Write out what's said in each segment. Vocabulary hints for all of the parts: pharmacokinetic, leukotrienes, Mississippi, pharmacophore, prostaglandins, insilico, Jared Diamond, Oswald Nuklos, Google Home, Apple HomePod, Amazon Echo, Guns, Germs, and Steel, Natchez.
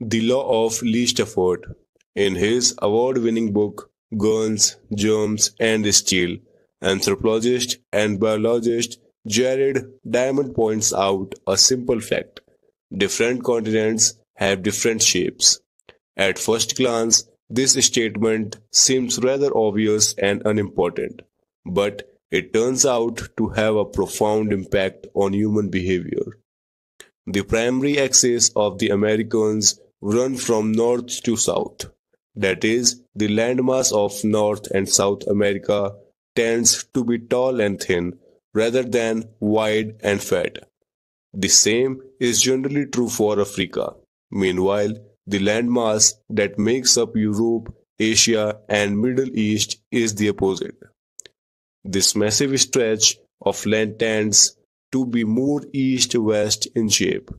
the law of least effort in his award-winning book, Guns, Germs, and Steel. Anthropologist and biologist Jared Diamond points out a simple fact. Different continents have different shapes. At first glance, this statement seems rather obvious and unimportant, but it turns out to have a profound impact on human behavior. The primary axis of the Americans run from north to south. That is, the landmass of North and South America tends to be tall and thin rather than wide and fat. The same is generally true for Africa. Meanwhile, the landmass that makes up Europe, Asia, and Middle East is the opposite. This massive stretch of land tends to be more east-west in shape.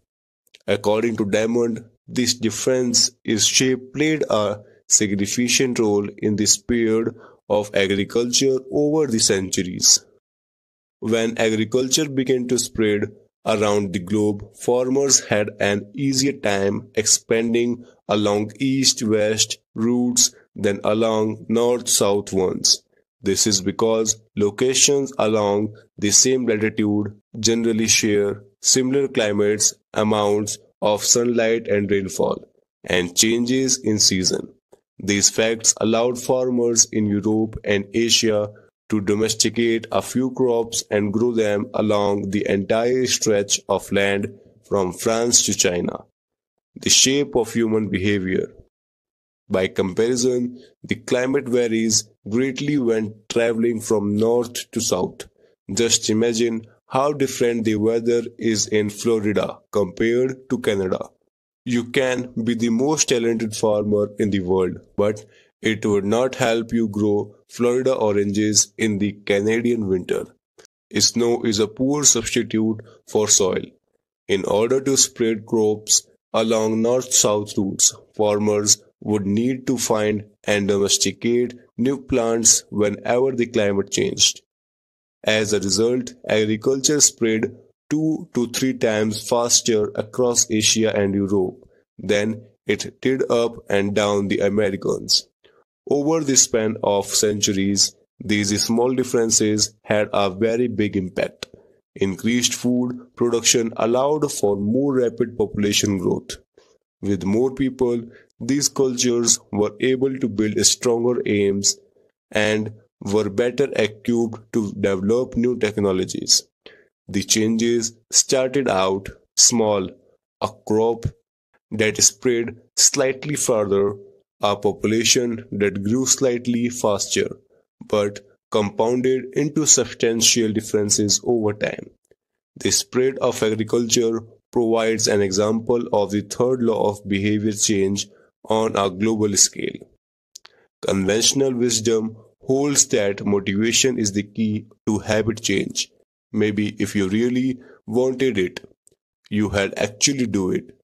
According to Diamond, this difference in shape played a significant role in the spread of agriculture over the centuries. When agriculture began to spread around the globe, farmers had an easier time expanding along east-west routes than along north-south ones. This is because locations along the same latitude generally share similar climates, amounts of sunlight and rainfall, and changes in season. These facts allowed farmers in Europe and Asia to domesticate a few crops and grow them along the entire stretch of land from France to China. The shape of human behavior. By comparison, the climate varies greatly when traveling from north to south. Just imagine how different the weather is in Florida compared to Canada. You can be the most talented farmer in the world, but it would not help you grow Florida oranges in the Canadian winter. Snow is a poor substitute for soil. In order to spread crops along north-south routes, farmers would need to find and domesticate new plants whenever the climate changed. As a result, agriculture spread 2 to 3 times faster across Asia and Europe than it did up and down the Americas. Over the span of centuries, these small differences had a very big impact. Increased food production allowed for more rapid population growth. With more people, these cultures were able to build stronger aims and were better equipped to develop new technologies. The changes started out small. A crop that spread slightly further, a population that grew slightly faster, but compounded into substantial differences over time. The spread of agriculture provides an example of the third law of behavior change on a global scale. Conventional wisdom holds that motivation is the key to habit change. Maybe if you really wanted it, you had actually do it.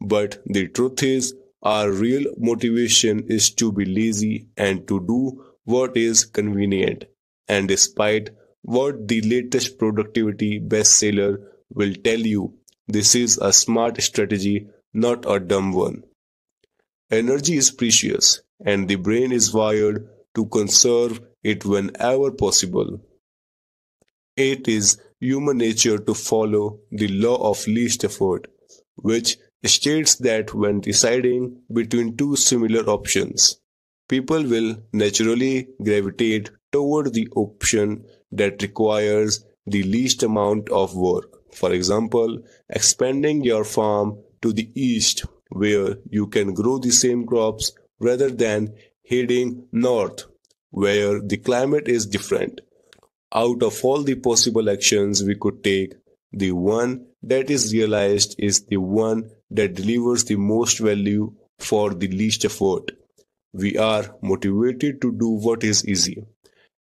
But the truth is, our real motivation is to be lazy and to do what is convenient. And despite what the latest productivity bestseller will tell you, this is a smart strategy, not a dumb one. Energy is precious, and the brain is wired to conserve it whenever possible. It is human nature to follow the law of least effort, which states that when deciding between two similar options, people will naturally gravitate toward the option that requires the least amount of work. For example, expanding your farm to the east where you can grow the same crops rather than heading north where the climate is different. Out of all the possible actions we could take, the one that is realized is the one that delivers the most value for the least effort. We are motivated to do what is easy.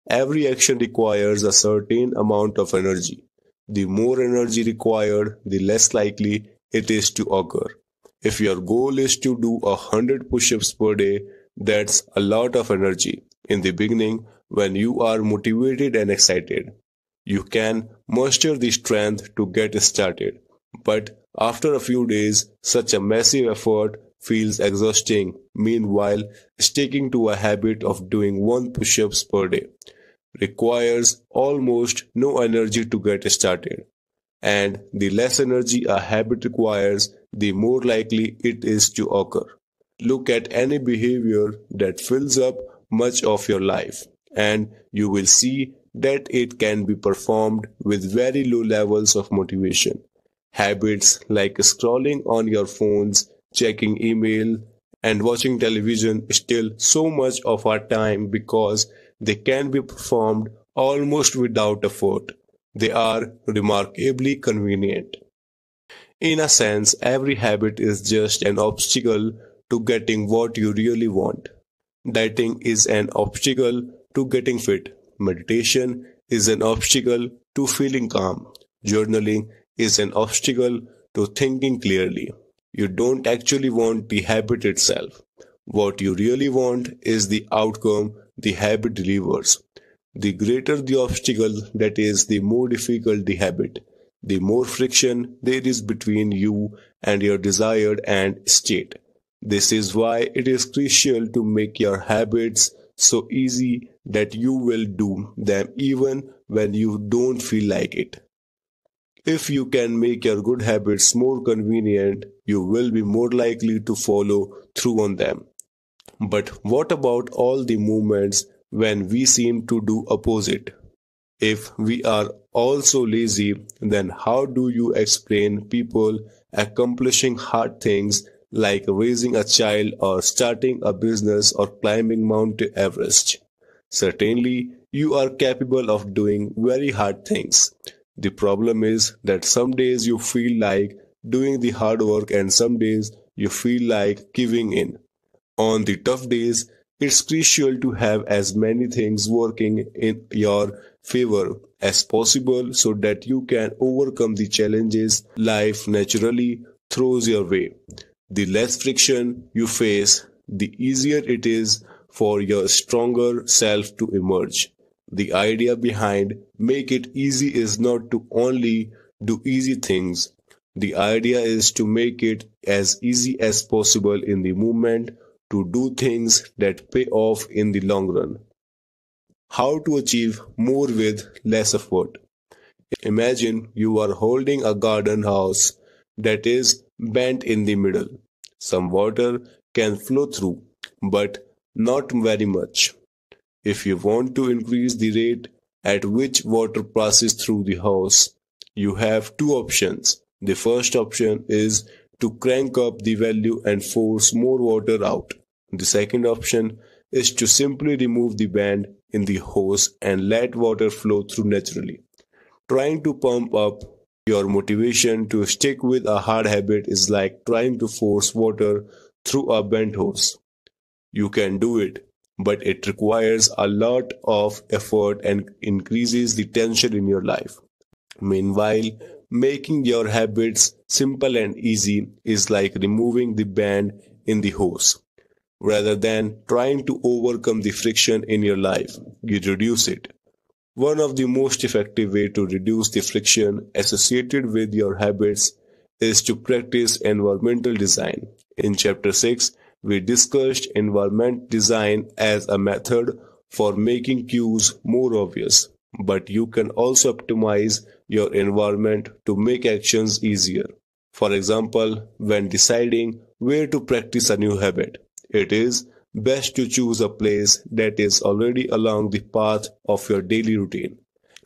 Every action requires a certain amount of energy. The more energy required, the less likely it is to occur. If your goal is to do 100 push-ups per day, that's a lot of energy. In the beginning, when you are motivated and excited, you can muster the strength to get started. But after a few days, such a massive effort feels exhausting. Meanwhile, sticking to a habit of doing 1 push-ups per day requires almost no energy to get started. And the less energy a habit requires, the more likely it is to occur. Look at any behavior that fills up much of your life, and you will see that it can be performed with very low levels of motivation. Habits like scrolling on your phones, checking email, and watching television steal so much of our time because they can be performed almost without effort. They are remarkably convenient. In a sense, every habit is just an obstacle to getting what you really want. Dieting is an obstacle to getting fit. Meditation is an obstacle to feeling calm. Journaling is an obstacle to thinking clearly. You don't actually want the habit itself. What you really want is the outcome the habit delivers. The greater the obstacle, that is, the more difficult the habit, the more friction there is between you and your desired end state. This is why it is crucial to make your habits so easy that you will do them even when you don't feel like it. If you can make your good habits more convenient, you will be more likely to follow through on them. But what about all the moments when we seem to do opposite? If we are also lazy, then how do you explain people accomplishing hard things like raising a child or starting a business or climbing Mount Everest? Certainly, you are capable of doing very hard things. The problem is that some days you feel like doing the hard work and some days you feel like giving in. On the tough days, it's crucial to have as many things working in your favor as possible so that you can overcome the challenges life naturally throws your way. The less friction you face, the easier it is for your stronger self to emerge. The idea behind Make It Easy is not to only do easy things. The idea is to make it as easy as possible in the moment to do things that pay off in the long run. How to achieve more with less effort? Imagine you are holding a garden hose that is bent in the middle. Some water can flow through, but not very much. If you want to increase the rate at which water passes through the hose, you have two options. The first option is to crank up the value and force more water out. The second option is to simply remove the bend in the hose and let water flow through naturally. Trying to pump up your motivation to stick with a hard habit is like trying to force water through a bent hose. You can do it, but it requires a lot of effort and increases the tension in your life. Meanwhile, making your habits simple and easy is like removing the bend in the hose. Rather than trying to overcome the friction in your life, you reduce it. One of the most effective ways to reduce the friction associated with your habits is to practice environmental design. In Chapter 6, we discussed environment design as a method for making cues more obvious, but you can also optimize your environment to make actions easier. For example, when deciding where to practice a new habit, it is best to choose a place that is already along the path of your daily routine.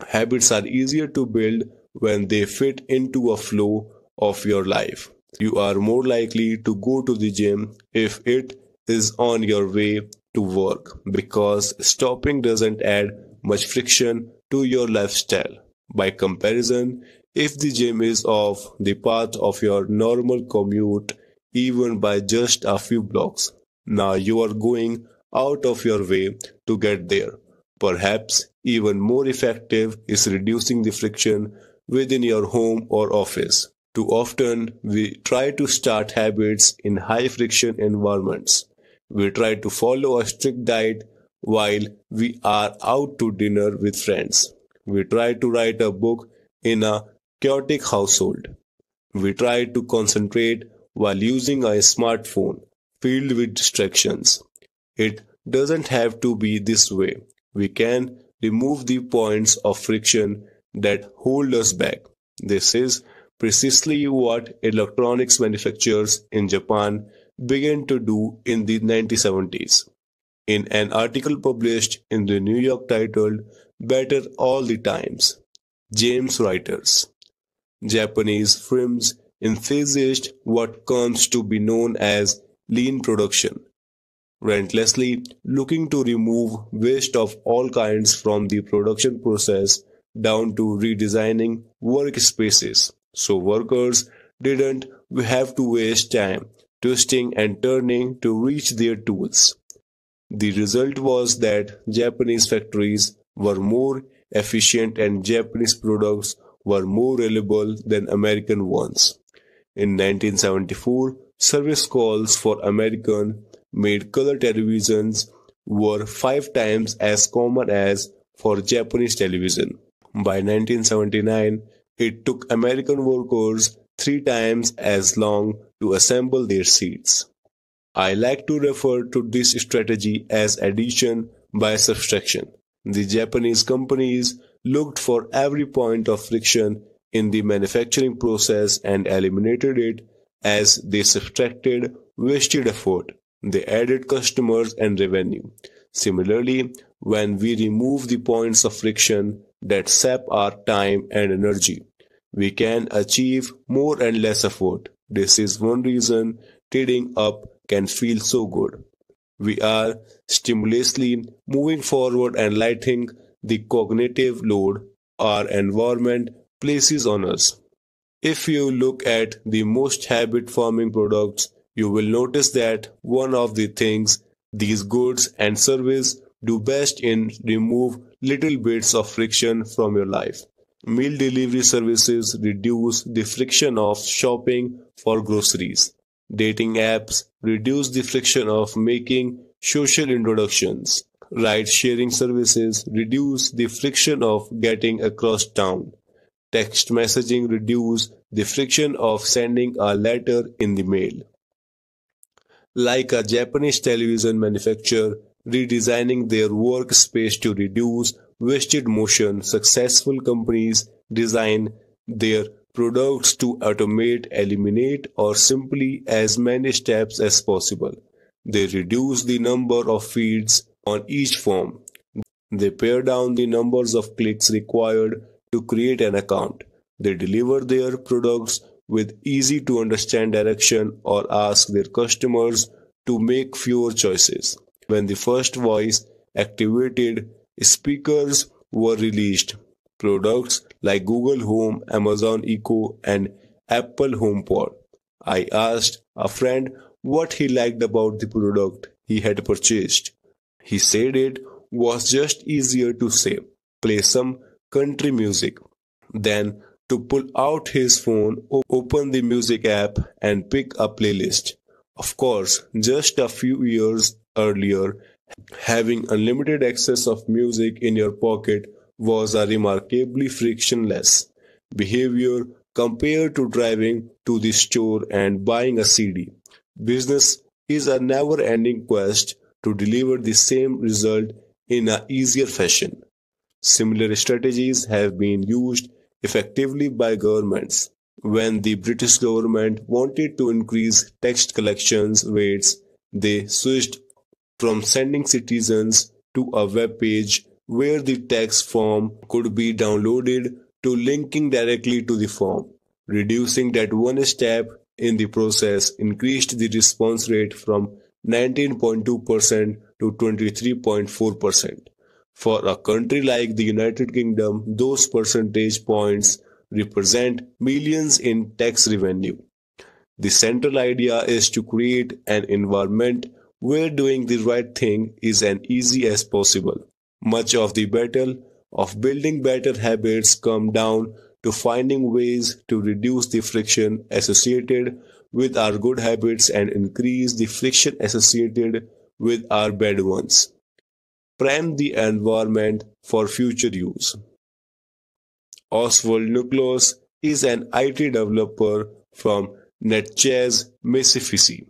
Habits are easier to build when they fit into a flow of your life. You are more likely to go to the gym if it is on your way to work because stopping doesn't add much friction to your lifestyle. By comparison, if the gym is off the path of your normal commute, even by just a few blocks, now you are going out of your way to get there. Perhaps even more effective is reducing the friction within your home or office. Too often, we try to start habits in high-friction environments. We try to follow a strict diet while we are out to dinner with friends. We try to write a book in a chaotic household. We try to concentrate while using a smartphone filled with distractions. It doesn't have to be this way. We can remove the points of friction that hold us back. This is precisely what electronics manufacturers in Japan began to do in the 1970s. In an article published in the New York titled "Better All the Times," James writes, Japanese firms envisaged what comes to be known as lean production, relentlessly looking to remove waste of all kinds from the production process down to redesigning workspaces so workers didn't have to waste time twisting and turning to reach their tools. The result was that Japanese factories were more efficient and Japanese products were more reliable than American ones. In 1974, service calls for American-made color televisions were 5 times as common as for Japanese television. By 1979, it took American workers 3 times as long to assemble their seats. I like to refer to this strategy as addition by subtraction. The Japanese companies looked for every point of friction in the manufacturing process and eliminated it as they subtracted wasted effort. They added customers and revenue. Similarly, when we remove the points of friction that sap our time and energy, we can achieve more and less effort. This is one reason trading up can feel so good. We are stimulously moving forward and lightening the cognitive load our environment places on us. If you look at the most habit-forming products, you will notice that one of the things these goods and services do best is remove little bits of friction from your life. Meal delivery services reduce the friction of shopping for groceries. Dating apps reduce the friction of making social introductions. Ride-sharing services reduce the friction of getting across town. Text messaging reduces the friction of sending a letter in the mail. Like a Japanese television manufacturer redesigning their workspace to reduce wasted motion, successful companies design their products to automate, eliminate, or simply as many steps as possible. They reduce the number of feeds on each form. They pare down the numbers of clicks required to create an account. They deliver their products with easy-to-understand direction or ask their customers to make fewer choices. When the first voice-activated speakers were released, products like Google Home, Amazon Echo, and Apple HomePod. I asked a friend what he liked about the product he had purchased. He said it was just easier to say, play some country music, than to pull out his phone, open the music app, and pick a playlist. Of course, just a few years earlier, having unlimited access of music in your pocket was a remarkably frictionless behavior compared to driving to the store and buying a CD. Business is a never-ending quest to deliver the same result in an easier fashion. Similar strategies have been used effectively by governments. When the British government wanted to increase tax collection rates, they switched from sending citizens to a web page where the tax form could be downloaded to linking directly to the form. Reducing that one step in the process increased the response rate from 19.2% to 23.4%. For a country like the United Kingdom, those percentage points represent millions in tax revenue. The central idea is to create an environment where doing the right thing is as easy as possible. Much of the battle of building better habits comes down to finding ways to reduce the friction associated with our good habits and increase the friction associated with our bad ones. Prime the environment for future use. Oswald Nuklos is an IT developer from Natchez, Mississippi.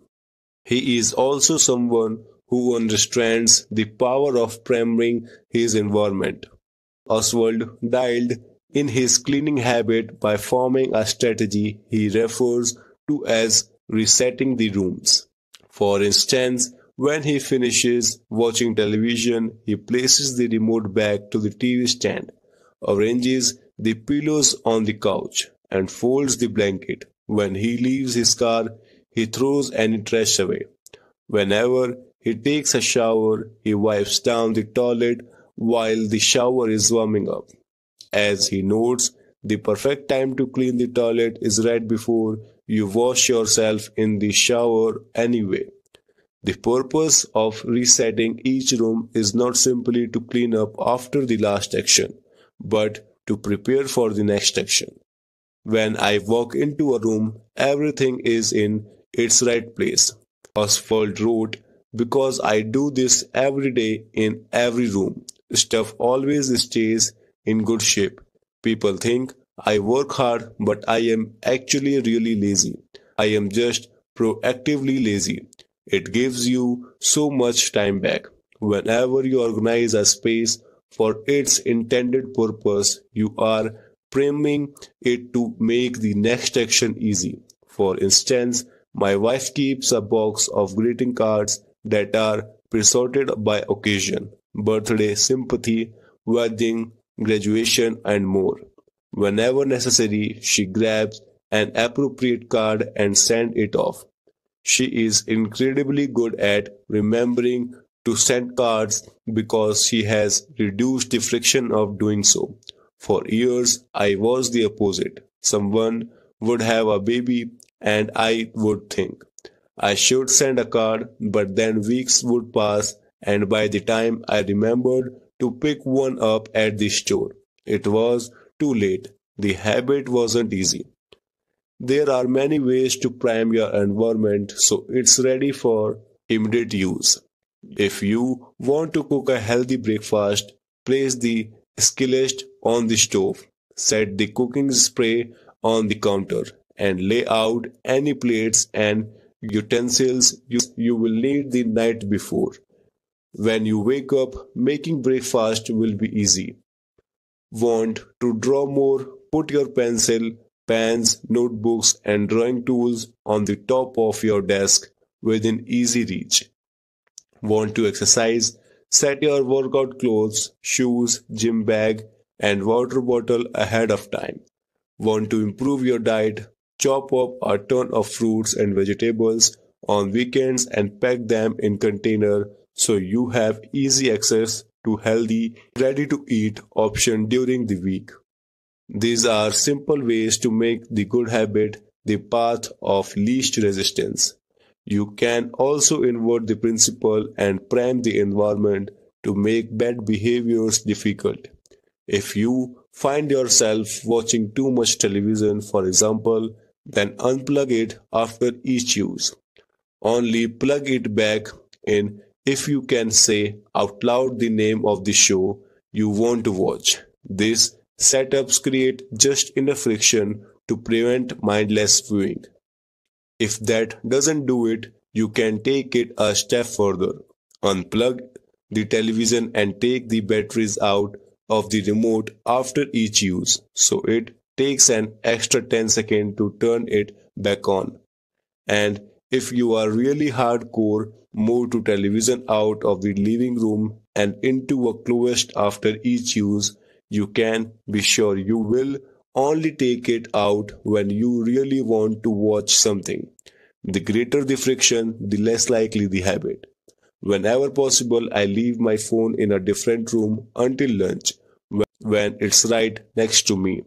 He is also someone who understands the power of priming his environment. Oswald dialed in his cleaning habit by forming a strategy he refers to as resetting the rooms. For instance, when he finishes watching television, he places the remote back to the TV stand, arranges the pillows on the couch, and folds the blanket. When he leaves his car, he throws any trash away. Whenever he takes a shower, he wipes down the toilet while the shower is warming up. As he notes, the perfect time to clean the toilet is right before you wash yourself in the shower anyway. The purpose of resetting each room is not simply to clean up after the last action, but to prepare for the next action. When I walk into a room, everything is in its right place, Oswald wrote, because I do this every day in every room. Stuff always stays in good shape. People think I work hard, but I am actually really lazy. I am just proactively lazy. It gives you so much time back. Whenever you organize a space for its intended purpose, you are priming it to make the next action easy. For instance, my wife keeps a box of greeting cards that are presorted by occasion: birthday, sympathy, wedding, graduation, and more. Whenever necessary, she grabs an appropriate card and sends it off. She is incredibly good at remembering to send cards because she has reduced the friction of doing so. For years, I was the opposite. Someone would have a baby and I would think, I should send a card, but then weeks would pass, and by the time I remembered to pick one up at the store, it was too late. The habit wasn't easy. There are many ways to prime your environment so it's ready for immediate use. If you want to cook a healthy breakfast, place the skillet on the stove, set the cooking spray on the counter, and lay out any plates and utensils you will need the night before. When you wake up, making breakfast will be easy. Want to draw more? Put your pencil, pens, notebooks, and drawing tools on the top of your desk within easy reach. Want to exercise? Set your workout clothes, shoes, gym bag, and water bottle ahead of time. Want to improve your diet? Chop up a ton of fruits and vegetables on weekends and pack them in container so you have easy access to healthy, ready-to-eat option during the week. These are simple ways to make the good habit the path of least resistance. You can also invert the principle and prime the environment to make bad behaviors difficult. If you find yourself watching too much television, for example, then unplug it after each use. Only plug it back in if you can say out loud the name of the show you want to watch. These setups create just enough friction to prevent mindless viewing. If that doesn't do it, you can take it a step further. Unplug the television and take the batteries out of the remote after each use, so it takes an extra 10 seconds to turn it back on. And if you are really hardcore, move to television out of the living room and into a closet after each use. You can be sure you will only take it out when you really want to watch something. The greater the friction, the less likely the habit. Whenever possible, I leave my phone in a different room until lunch, when it's right next to me.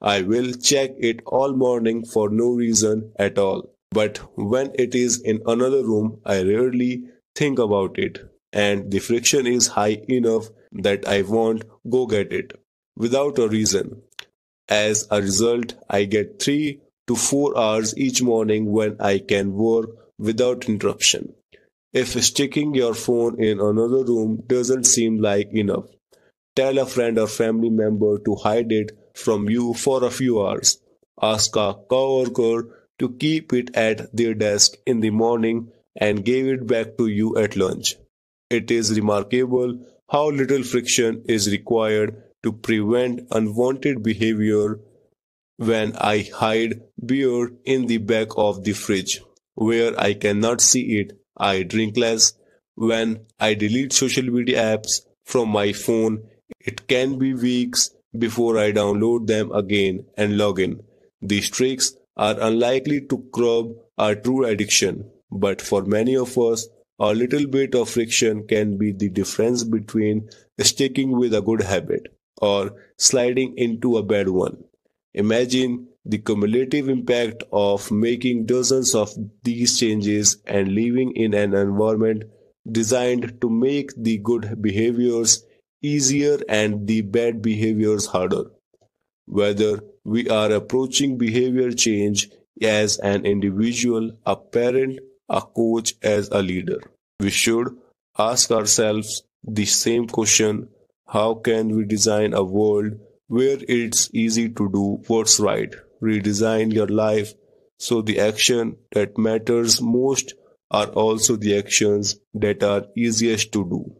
I will check it all morning for no reason at all. But when it is in another room, I rarely think about it, and the friction is high enough that I won't go get it without a reason. As a result, I get 3 to 4 hours each morning when I can work without interruption. If sticking your phone in another room doesn't seem like enough, tell a friend or family member to hide it from you for a few hours. Ask a coworker to keep it at their desk in the morning and gave it back to you at lunch. It is remarkable how little friction is required to prevent unwanted behavior when I hide beer in the back of the fridge, where I cannot see it. I drink less. When I delete social media apps from my phone, it can be weeks before I download them again and log in. These tricks are unlikely to curb our true addiction, but for many of us, a little bit of friction can be the difference between sticking with a good habit or sliding into a bad one. Imagine the cumulative impact of making dozens of these changes and living in an environment designed to make the good behaviors easier and the bad behaviors harder. Whether we are approaching behavior change as an individual, a parent, a coach, as a leader, we should ask ourselves the same question: how can we design a world where it's easy to do what's right? Redesign your life so the action that matters most are also the actions that are easiest to do.